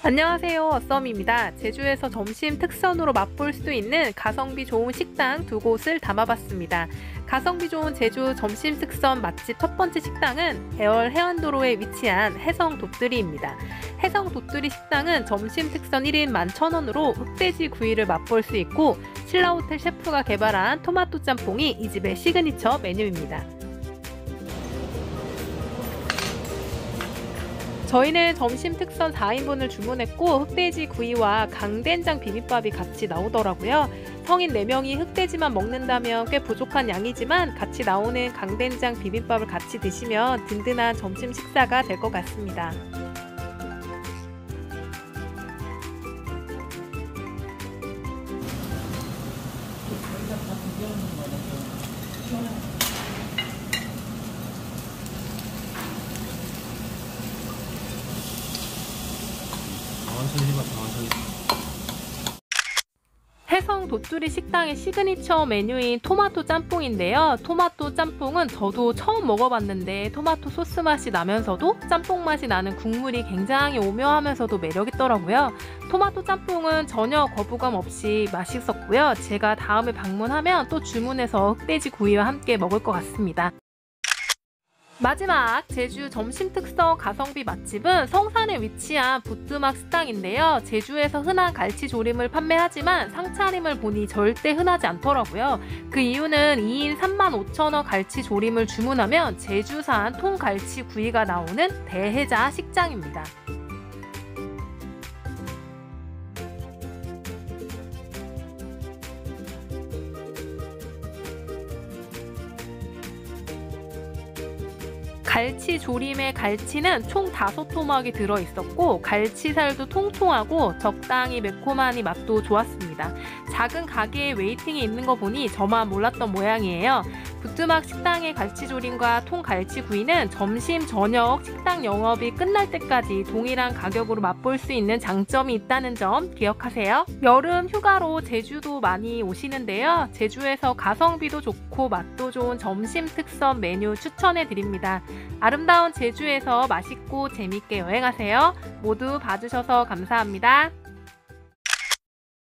안녕하세요, 어썸입니다. 제주에서 점심 특선으로 맛볼 수 있는 가성비 좋은 식당 두 곳을 담아봤습니다. 가성비 좋은 제주 점심 특선 맛집 첫 번째 식당은 대월 해안도로에 위치한 해성도뚜리입니다. 해성도뚜리 식당은 점심 특선 1인 11,000원으로 흑돼지 구이를 맛볼 수 있고, 신라 호텔 셰프가 개발한 토마토 짬뽕이 이 집의 시그니처 메뉴입니다. 저희는 점심 특선 4인분을 주문했고, 흑돼지 구이와 강된장 비빔밥이 같이 나오더라고요. 성인 4명이 흑돼지만 먹는다면 꽤 부족한 양이지만 같이 나오는 강된장 비빔밥을 같이 드시면 든든한 점심 식사가 될 것 같습니다. 해성도뚜리 식당의 시그니처 메뉴인 토마토 짬뽕인데요. 토마토 짬뽕은 저도 처음 먹어봤는데 토마토 소스 맛이 나면서도 짬뽕 맛이 나는 국물이 굉장히 오묘하면서도 매력있더라고요. 토마토 짬뽕은 전혀 거부감 없이 맛있었고요. 제가 다음에 방문하면 또 주문해서 흑돼지 구이와 함께 먹을 것 같습니다. 마지막 제주 점심 특선 가성비 맛집은 성산에 위치한 부뚜막식당인데요. 제주에서 흔한 갈치조림을 판매하지만 상차림을 보니 절대 흔하지 않더라고요. 그 이유는 2인 35,000원 갈치조림을 주문하면 제주산 통갈치구이가 나오는 대해자 식장입니다. 갈치조림에 갈치는 총 5토막이 들어있었고, 갈치살도 통통하고 적당히 매콤하니 맛도 좋았습니다. 작은 가게에 웨이팅이 있는 거 보니 저만 몰랐던 모양이에요. 부뚜막 식당의 갈치조림과 통갈치구이는 점심, 저녁, 식당 영업이 끝날 때까지 동일한 가격으로 맛볼 수 있는 장점이 있다는 점 기억하세요. 여름 휴가로 제주도 많이 오시는데요. 제주에서 가성비도 좋고 맛도 좋은 점심 특선 메뉴 추천해드립니다. 아름다운 제주에서 맛있고 재밌게 여행하세요. 모두 봐주셔서 감사합니다.